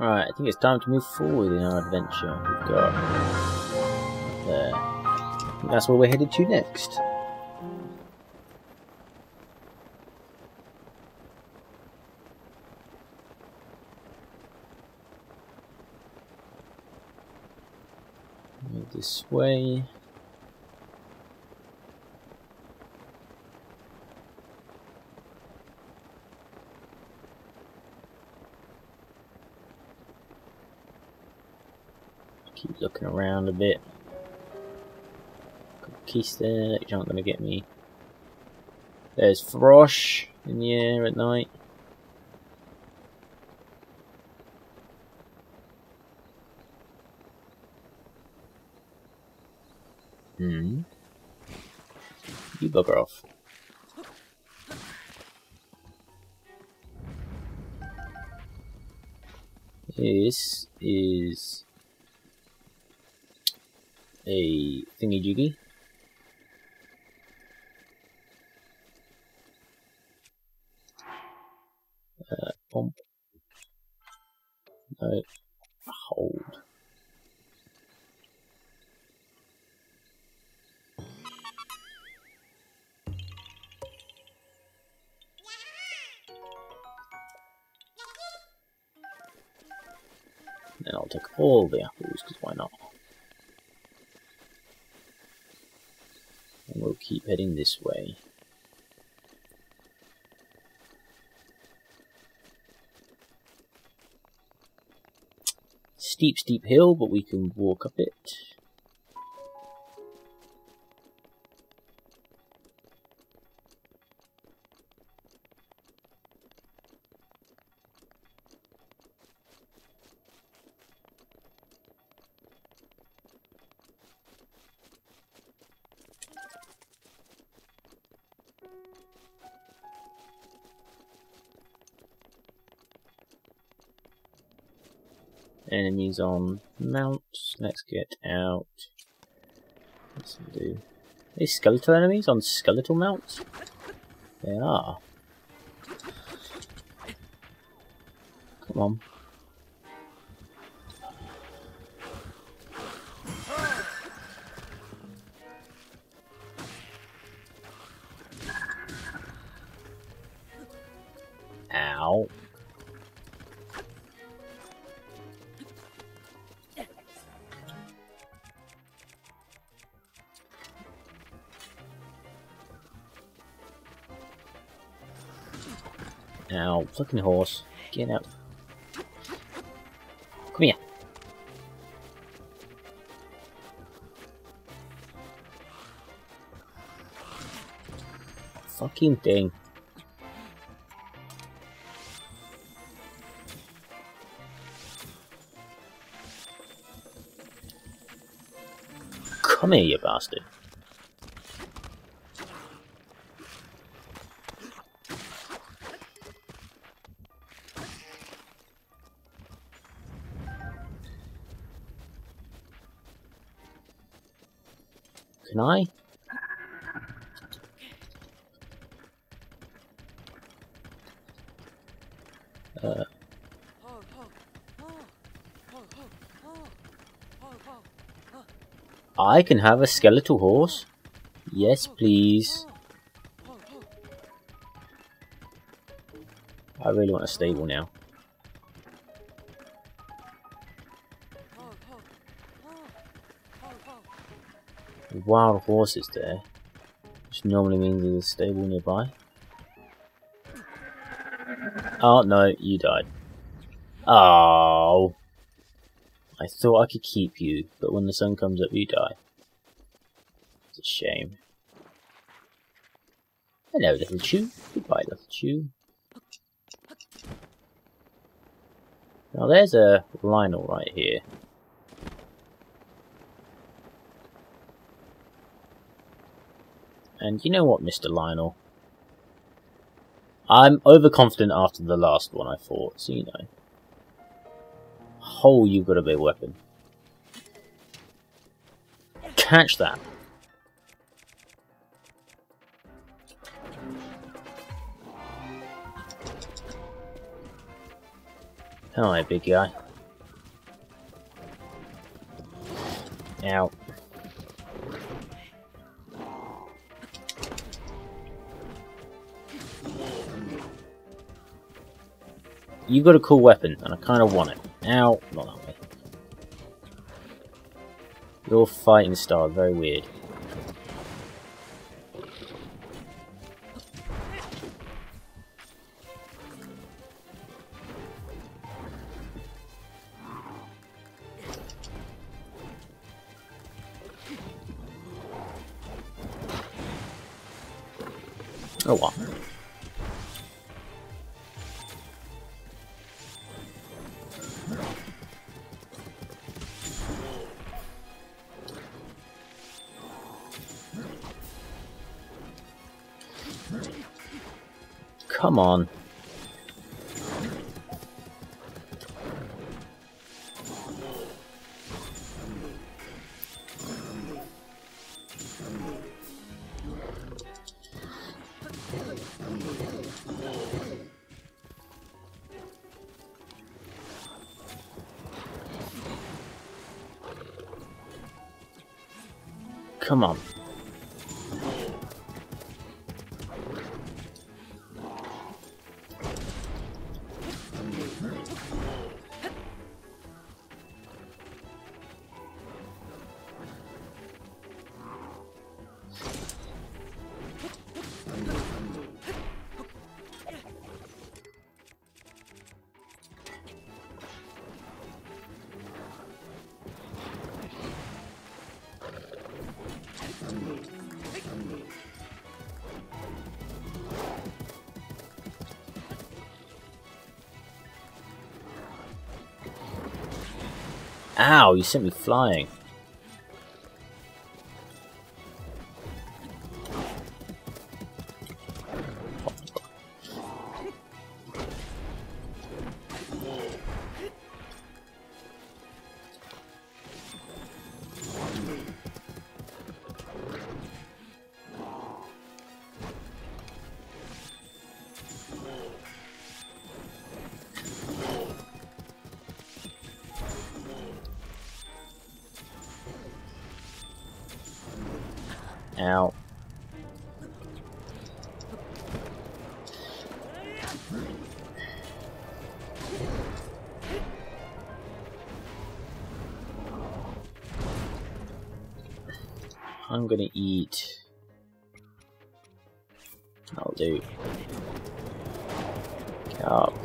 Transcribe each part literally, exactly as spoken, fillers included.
Alright, I think it's time to move forward in our adventure. We've got right there. I think that's where we're headed to next. Move this way. Keep looking around a bit. Cookies there, which aren't going to get me. There's frosh in the air at night. Hmm. You bugger off. This is a thingy-jiggy. Uh, pump. No. Hold. Then I'll take all the apples, because why not? And we'll keep heading this way. Steep, steep hill, but we can walk up it. Enemies on mounts. Let's get out. Let's do. Are these skeletal enemies on skeletal mounts? They are. Come on. Ow. Now, fucking horse, get out. Come here. Fucking thing. Come here, you bastard. Can I? Uh. I can have a skeletal horse? Yes, please. I really want a stable now. Wild horses there, which normally means there's a stable nearby. Oh no, you died. Oh, I thought I could keep you, but when the sun comes up, you die. It's a shame. Hello, little chew. Goodbye, little chew. Now there's a Lynel right here. And you know what, Mister Lynel? I'm overconfident after the last one I fought, so you know. Oh, you've got a big weapon. Catch that. Hi, big guy. Out. You've got a cool weapon, and I kind of want it. Ow. Not that way. Your fighting style, very weird. Oh wow. Come on. Come on. Ow, you sent me flying. Out. I'm gonna eat. That'll do. Get up.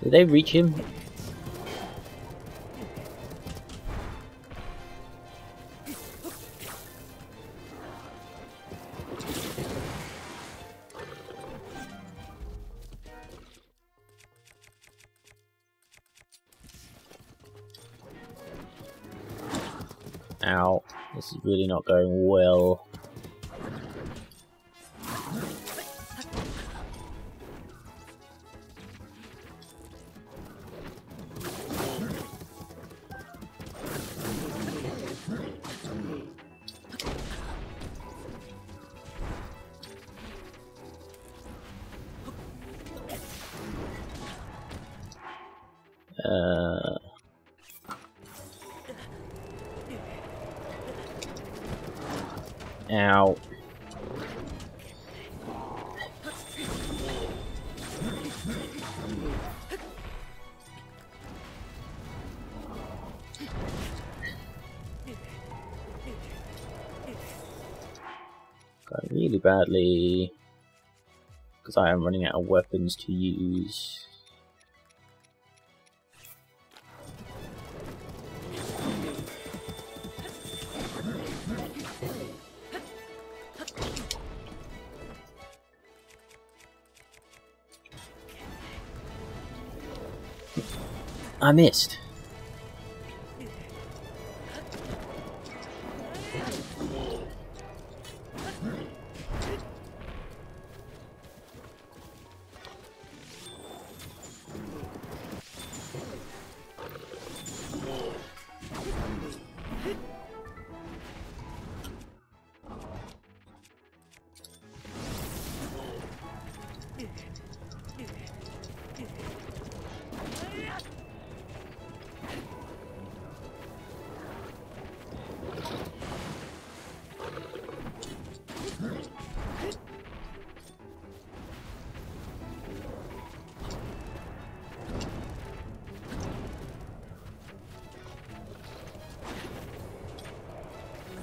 Did they reach him? Ow, this is really not going well. Uh, ow. Got really badly because I am running out of weapons to use. I missed.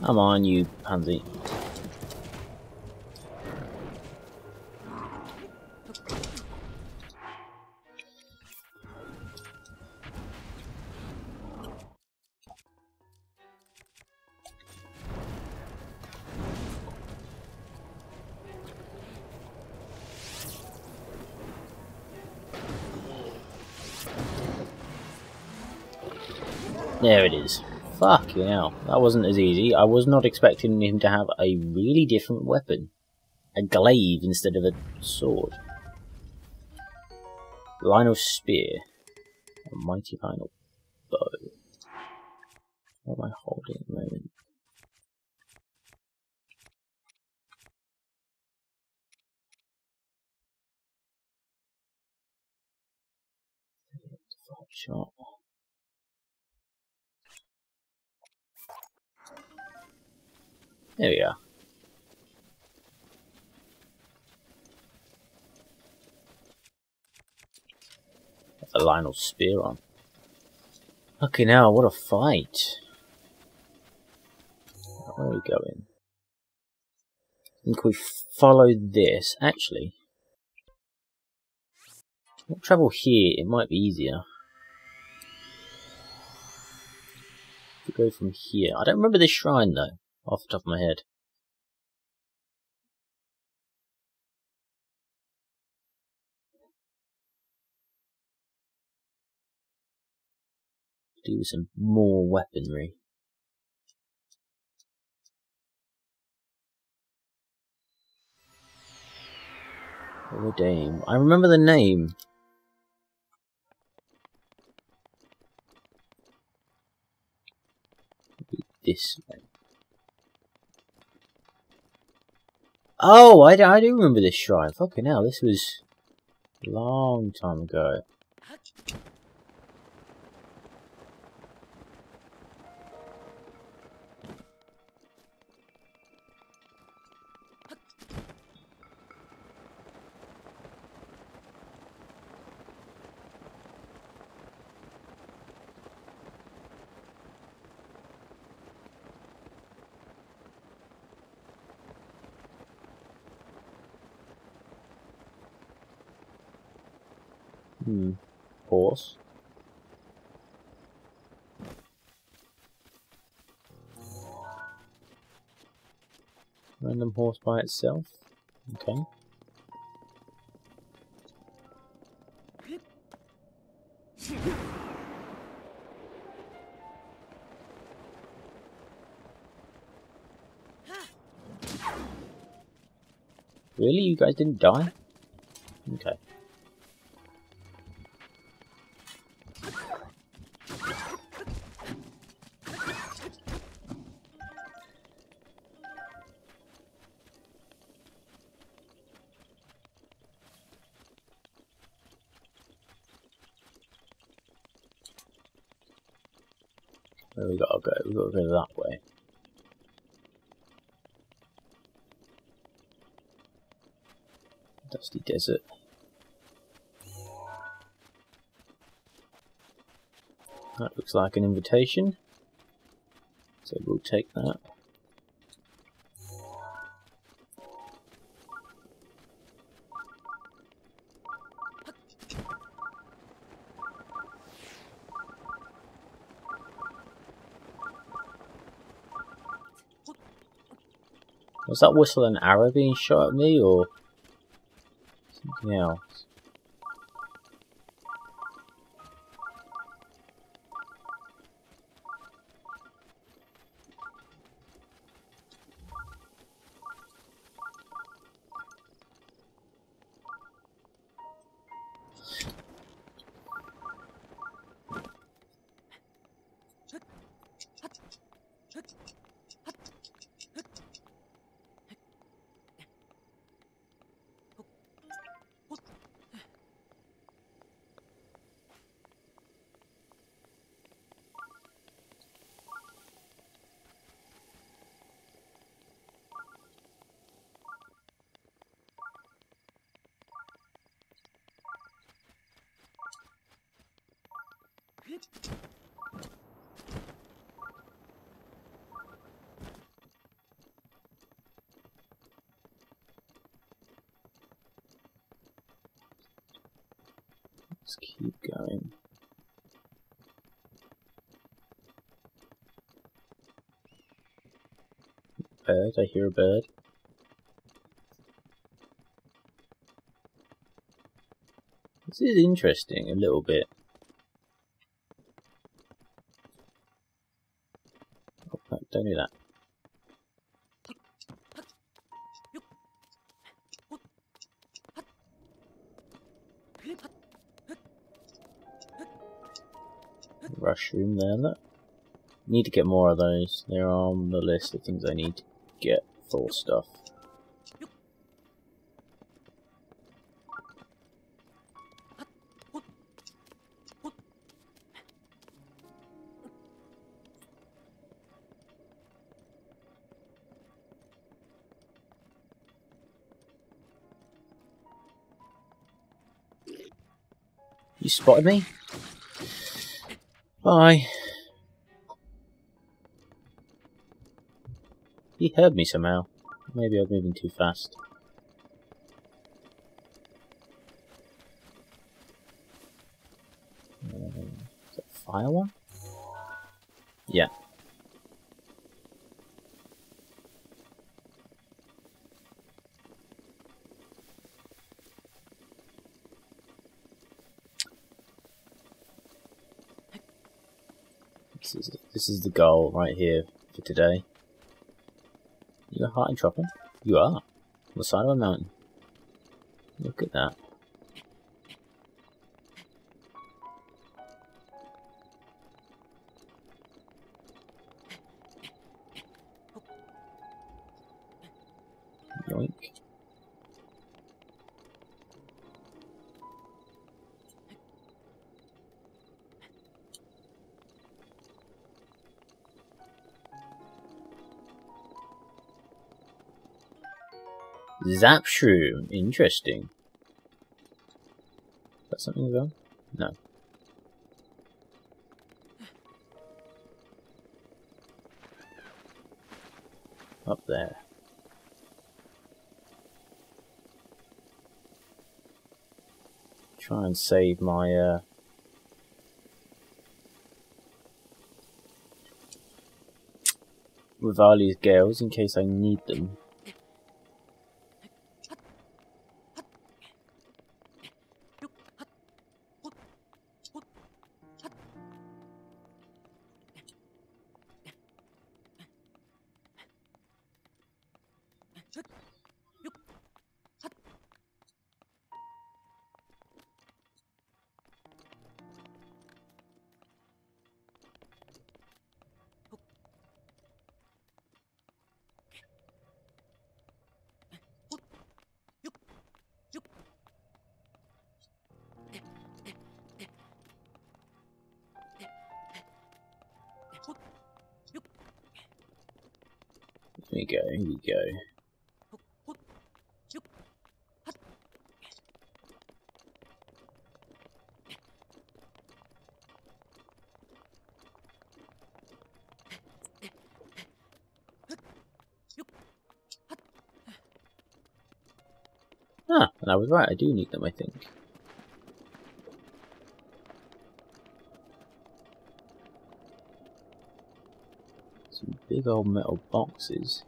Come on, you pansy. There it is. Fuck, you know, that wasn't as easy. I was not expecting him to have a really different weapon. A glaive instead of a sword. Lynel spear. A mighty Lynel bow. What am I holding at the moment? Shot. There we are. Got the Lynel spear on. Okay, now what a fight! Where are we going? I think we follow this. Actually, we'll travel here. It might be easier. If we go from here, I don't remember this shrine though. Off the top of my head. Do some more weaponry. Oh, damn. I remember the name. This way. Oh, I, I do remember this shrine. Fucking hell, this was a long time ago. Hmm. Horse. Random horse by itself. Okay. Really? You guys didn't die? Okay. Where we gotta go? We gotta go that way. Dusty desert. That looks like an invitation, so we'll take that. Was that whistle an arrow being shot at me, or something else? Let's keep going. Bird, I hear a bird. This is interesting a little bit. Oh, no, don't do that. Mushroom there. Look. Need to get more of those. They're on the list of things I need to get for stuff. You spotted me? Bye. He heard me somehow. Maybe I'm moving too fast. Um, is that a fire one? Yeah. This is, this is the goal right here for today. You're hot and chopping? You are. On the side of a mountain. Look at that. Yoink. Zap shroom, interesting. Is that something wrong? No. Up there. Try and save my uh Revali's gales in case I need them. Here we go, here we go. Ah, and I was right, I do need them, I think. Some big old metal boxes.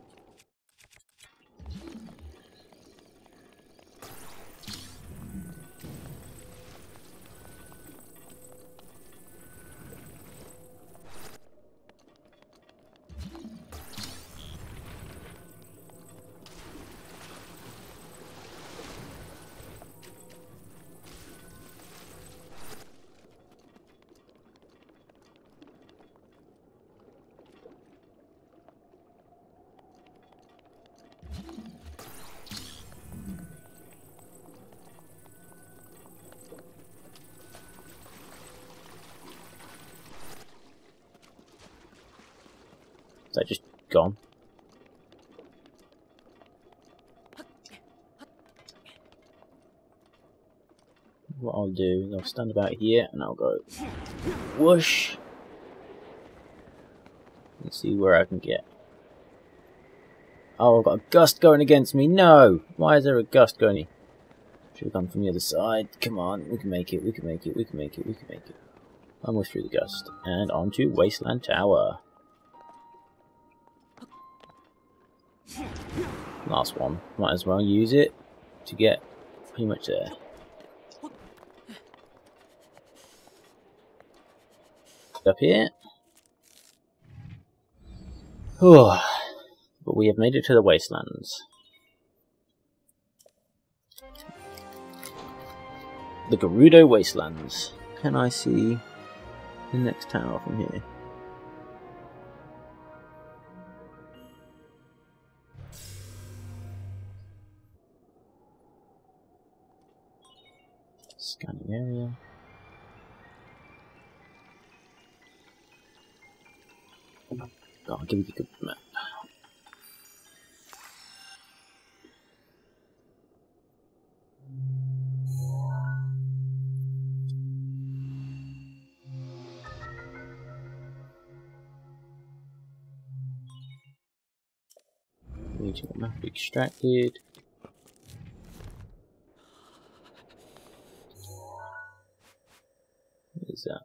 Is that just gone? What I'll do is I'll stand about here and I'll go. Whoosh. Let's see where I can get. Oh, I've got a gust going against me. No! Why is there a gust going? Should have come from the other side. Come on, we can make it, we can make it, we can make it, we can make it. Almost through the gust. And onto Wasteland Tower. Last one. Might as well use it to get pretty much there. Up here. But we have made it to the wastelands. The Gerudo wastelands. Can I see the next tower from here? Scanning area. Oh, I'll give you a good map. Regional map extracted. What is that?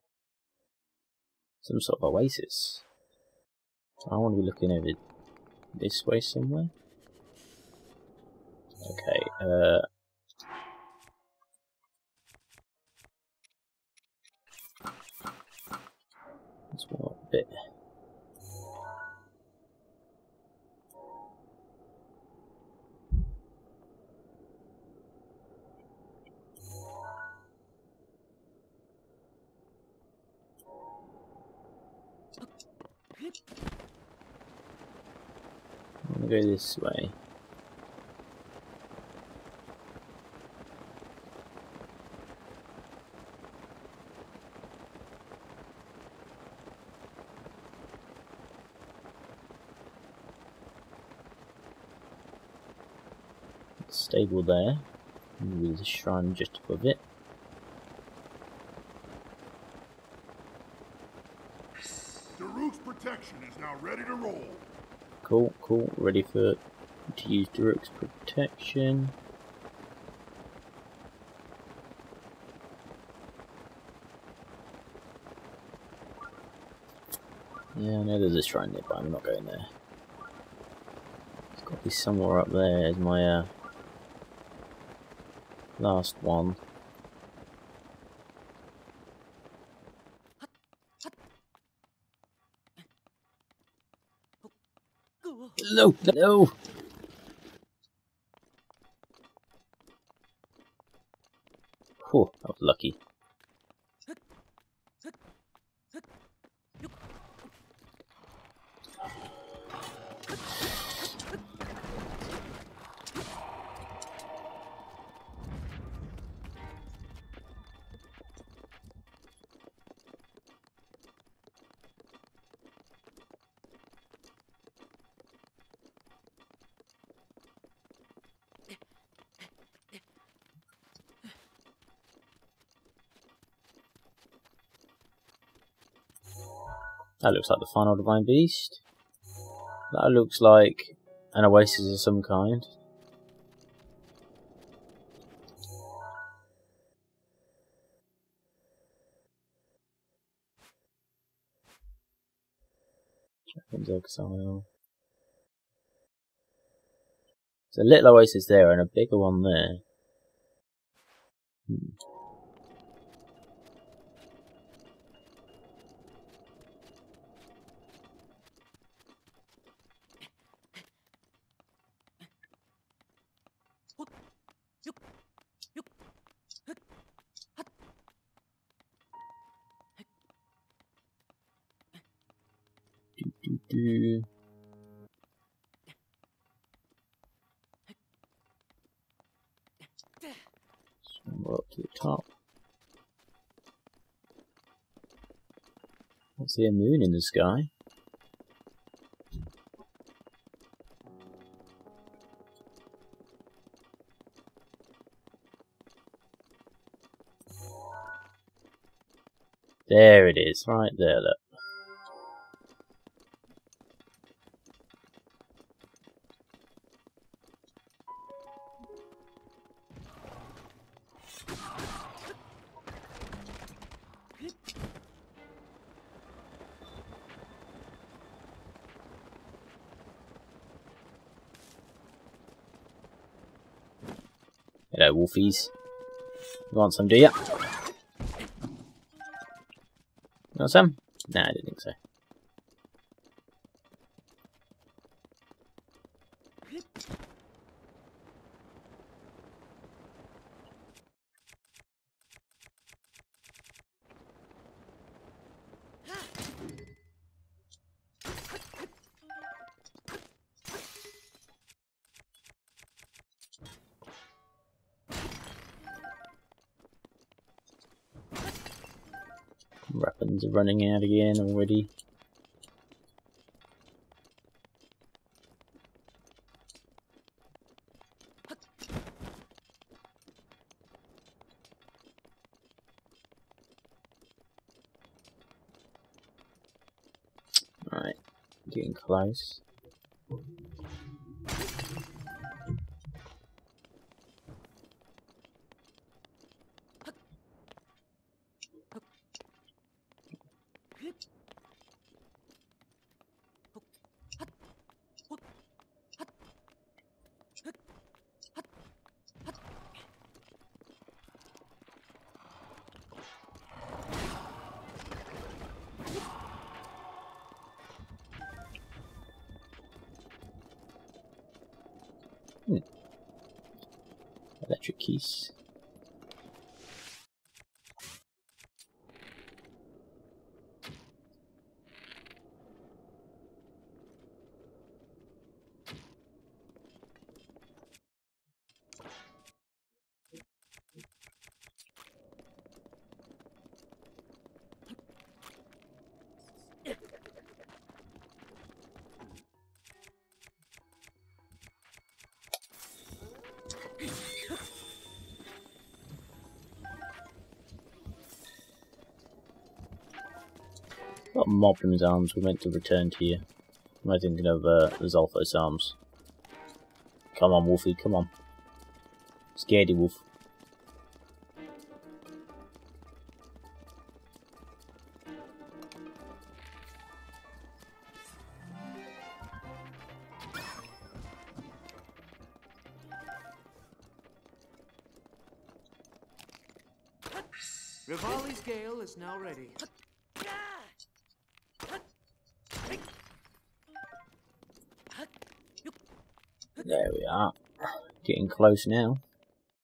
Some sort of oasis. I want to be looking over this way somewhere. Okay, uh... let's walk a bit. I'm gonna go this way. It's stable there. Maybe there's a shrine just above it. Daruk's protection is now ready to roll. Cool, cool, ready for to use Daruk's protection. Yeah, I know there's a shrine there, but I'm not going there. It's got to be somewhere up there as my uh, last one. No, no. Oh, that was lucky. That looks like the final divine beast. That looks like an oasis of some kind. Dragon's Exile. There's a little oasis there and a bigger one there. Hmm. Do. So we're up to the top. I see a moon in the sky. There it is, right there, look. Hello, wolfies. You want some, do you? You want some? Nah, I didn't think so. Weapons are running out again already. Alright, getting close. Hmm. Electric keys. Got a mob in his arms, we're meant to return to you. Am I thinking of uh, Zolfo's arms? Come on, Wolfie, come on. Scaredy Wolf. Revali's gale is now ready. There we are, getting close now.